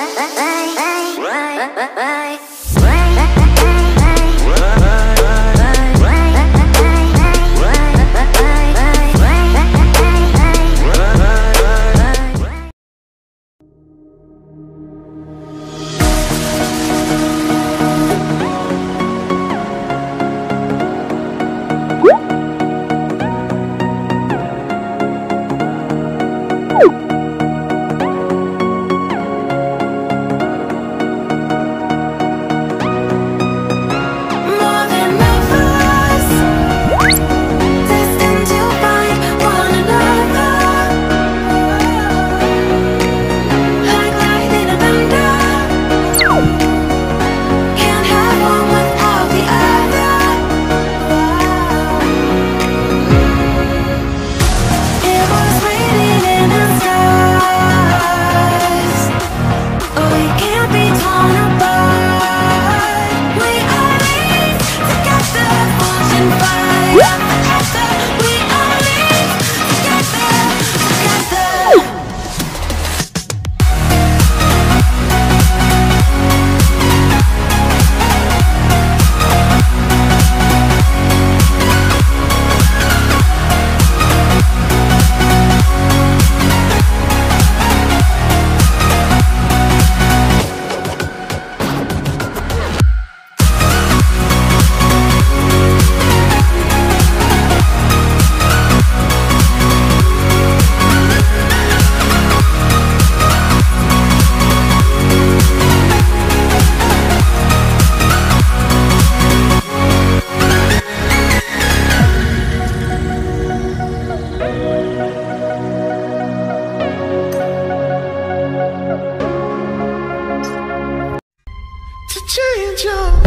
Change your